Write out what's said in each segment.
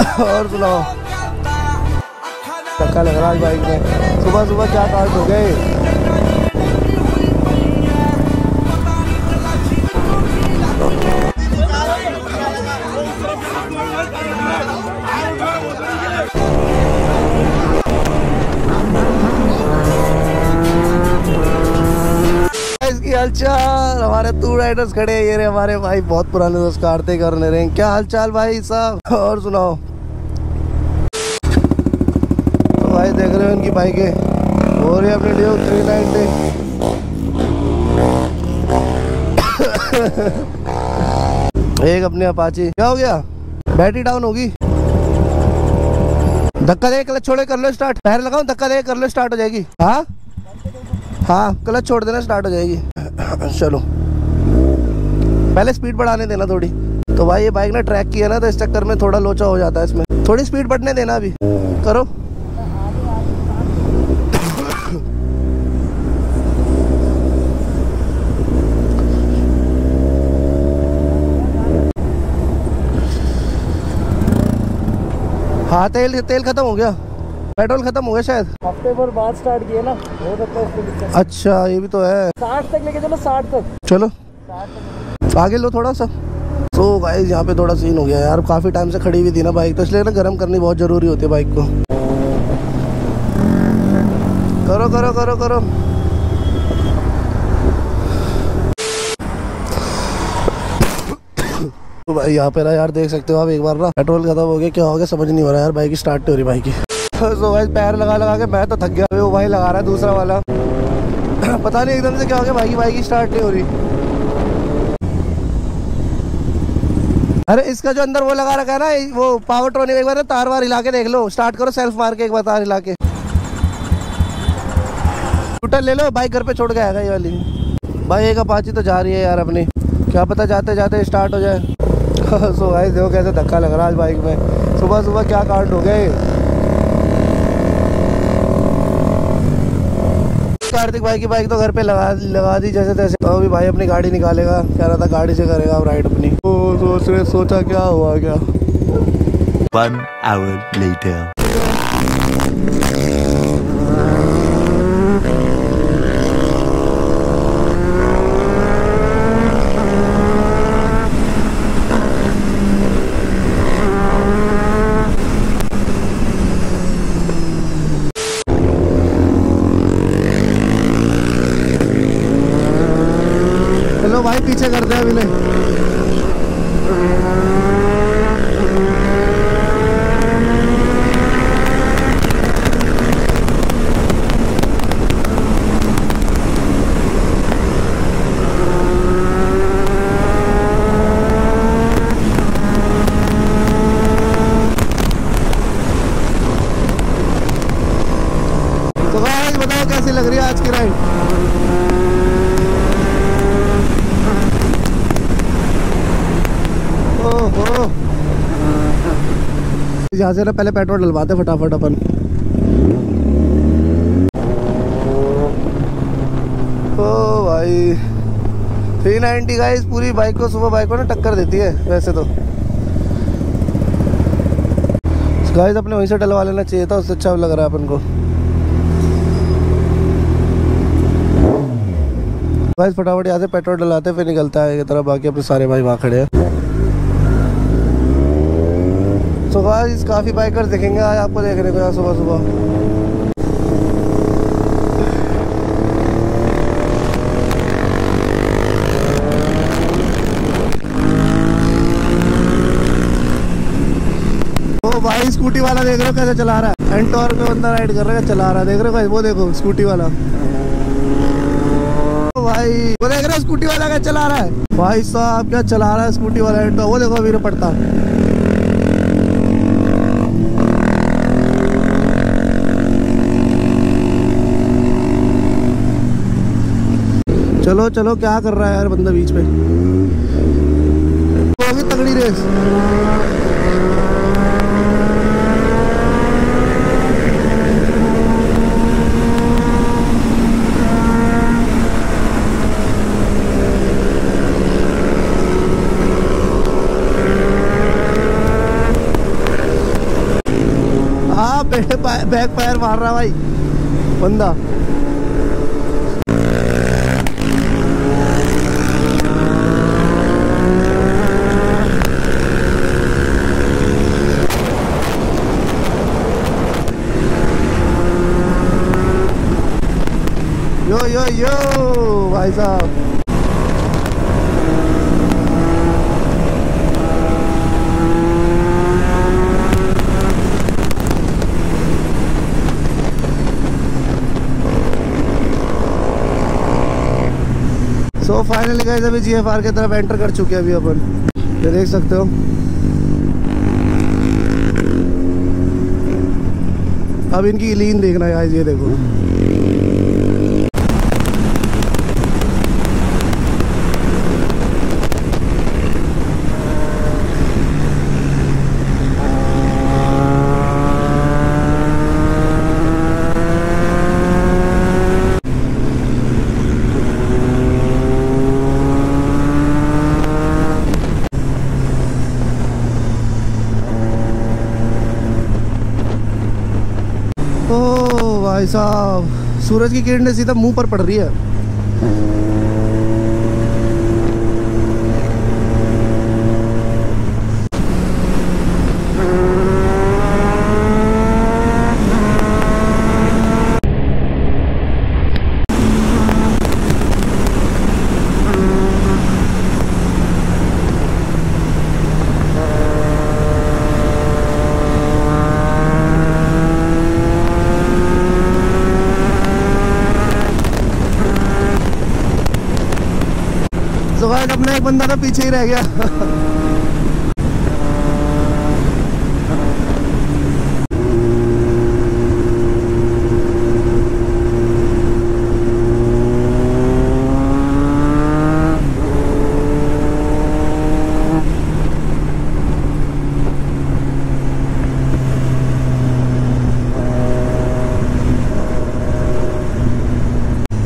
और सुनाओ, धक्का लग रहा है बाइक में। सुबह सुबह क्या कांड हो गए। इसकी हालचाल, हमारे टू राइडर्स खड़े हैं, ये रहे हमारे भाई, बहुत पुराने दोस्त कार्तिक और नरेंद्र। क्या हालचाल भाई साहब, और सुनाओ। भाई देख रहे हो इनकी बाइकें हो रही अपने ड्यूक 390 एक अपने अपाची। क्या हो गया, बैटरी डाउन होगी। धक्का दे, क्लच छोड़े कर लो स्टार्ट। पैर लगाओ, धक्का दे कर लो स्टार्ट हो जाएगी। हाँ हाँ, क्लच छोड़ देना स्टार्ट हो जाएगी। चलो पहले स्पीड बढ़ाने देना थोड़ी। तो भाई ये बाइक ना ट्रैक की है ना, तो इस चक्कर में थोड़ा लोचा हो जाता है। इसमें थोड़ी स्पीड बढ़ने देना अभी, करो। हाँ, तेल खत्म हो गया, पेट्रोल खत्म हो गया शायद। हफ्ते भर बाद स्टार्ट किया ना, हो सकता है। अच्छा ये भी तो है। 60 तक लेके चलो, 60 तक चलो, 60 तक आगे लो थोड़ा सा। तो गाइस यहाँ पे थोड़ा सीन हो गया यार, काफी टाइम से खड़ी हुई थी ना बाइक, तो इसलिए ना गर्म करनी बहुत जरूरी होती है बाइक को। करो करो करो करो। तो भाई यहाँ पे ना यार देख सकते हो आप, एक बार ना पेट्रोल खत्म हो गया, क्या हो गया समझ नहीं हो रहा यार, बाइक स्टार्ट नहीं हो रही बाइक की। तो भाई पैर लगा लगा के मैं तो थक गया। वो भाई लगा रहा है दूसरा वाला, पता नहीं एकदम से क्या हो गया, बाइक स्टार्ट नहीं हो रही। अरे इसका जो अंदर वो लगा रखा है ना, वो पावर ट्रॉनिक, एक बार तार वार हिला के देख लो, स्टार्ट करो सेल्फ मार के, एक बार तार हिला के टूटल ले लो। बाइक घर पे छोड़ के आएगा ये वाली। भाई एक अपाची तो जा रही है यार अपनी, क्या पता जाते जाते स्टार्ट हो जाए। सो गाइस देखो कैसे धक्का लग रहा है आज बाइक में, सुबह सुबह क्या कांड हो गए। कार्तिक भाई की बाइक तो घर पे लगा दी जैसे तैसे। तो अभी भाई अपनी गाड़ी निकालेगा, कह रहा था गाड़ी से करेगा राइड अपनी। सोचा क्या हुआ क्या। 1 hour later भाई पीछे करते हैं अभी। तो गाइस बताओ कैसी लग रही है आज की राइड। यहाँ से ना पहले पेट्रोल डलवाते फटाफट अपन। ओ भाई 390 गाइस पूरी बाइक को, सुबह बाइक को ना टक्कर देती है वैसे तो। गाइस अपने वहीं से डलवा लेना चाहिए था, उससे अच्छा लग रहा है अपन को। गाइस फटाफट यहाँ से पेट्रोल डलाते फिर निकलता है ये तरह, बाकी अपने सारे भाई वहाँ खड़े हैं। तो गाइस काफ़ी बाइकर्स देखेंगे आज आपको देखने को यहाँ सुबह सुबह। ओ भाई स्कूटी वाला देख रहे हो कैसे चला रहा है, एंटोर पे बंदा राइड कर रहा है, चला रहा है, देख रहे हो भाई वो देखो स्कूटी वाला। ओ भाई वो देख रहे हो स्कूटी वाला क्या चला रहा है भाई साहब, क्या चला रहा है स्कूटी वाला एंटोर, वो देखो वीर पड़ता। चलो चलो, क्या कर रहा है यार बंदा बीच में, होगी तगड़ी रेस। बैक फायर मार रहा भाई बंदा। यो यो यो भाई साहब तो फाइनली गाइस अभी GFR की तरफ एंटर कर चुके हैं अभी अपन, ये देख सकते हो। अब इनकी लीन देखना गाइस, ये देखो भाई साहब सूरज की किरण सीधा मुंह पर पड़ रही है। अपना एक बंदा तो पीछे ही रह गया।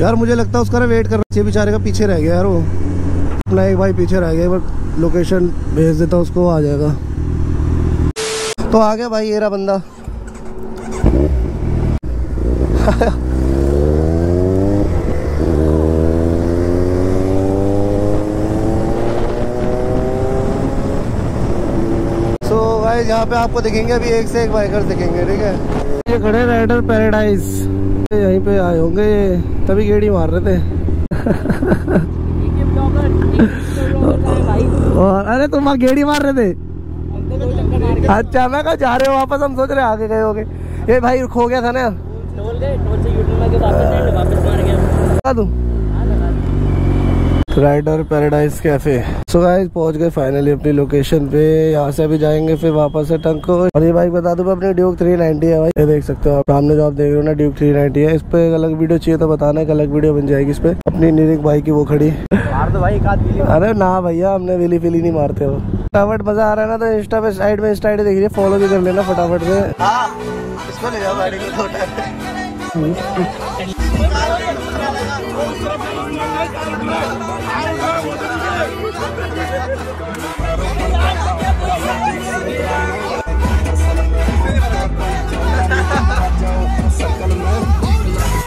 यार मुझे लगता है उसका ना वेट करना चाहिए, बेचारे का पीछे रह गया यार वो। अपना एक भाई पीछे रह गया, बट लोकेशन भेज देता उसको, आ जाएगा। तो आ गया भाई येरा बंदा। सो भाई यहाँ पे आपको दिखेंगे अभी एक से एक बाइकर दिखेंगे, ठीक है। ये खड़े राइडर पैराडाइज, यहीं पे आए होंगे तभी गेड़ी मार रहे थे। और अरे तुम वहाँ गेड़ी मार रहे थे? अच्छा मैं कहा जा रहे हो वापस, हम सोच रहे आगे गए होगे। ये भाई खो गया था ना, टोल से यूट्यूब में वापस मार गया तुम। Rider Paradise Cafe. So guys पहुंच गए फाइनली अपनी लोकेशन पे, यहाँ से अभी जाएंगे फिर वापस से टंको। और ये बाइक बता दूं मैं अपनी ड्यूक 390 है भाई, ये देख सकते हो आप सामने जो आप देख रहे हो ना ड्यूक 390 है। इस पे एक अलग वीडियो चाहिए तो बताना, एक अलग वीडियो बन जाएगी इस पे। अपनी निरिक भाई की वो खड़ी तो भाई बिली। अरे ना भैया हमने बिली फिली नहीं मारते हो। फटाफट मजा आ रहा है ना, तो इंस्टा पे साइड में स्टाइड देखिए, फॉलो भी कर लेना फटाफट से। इसको ले जाओ गाड़ी को थोड़ा।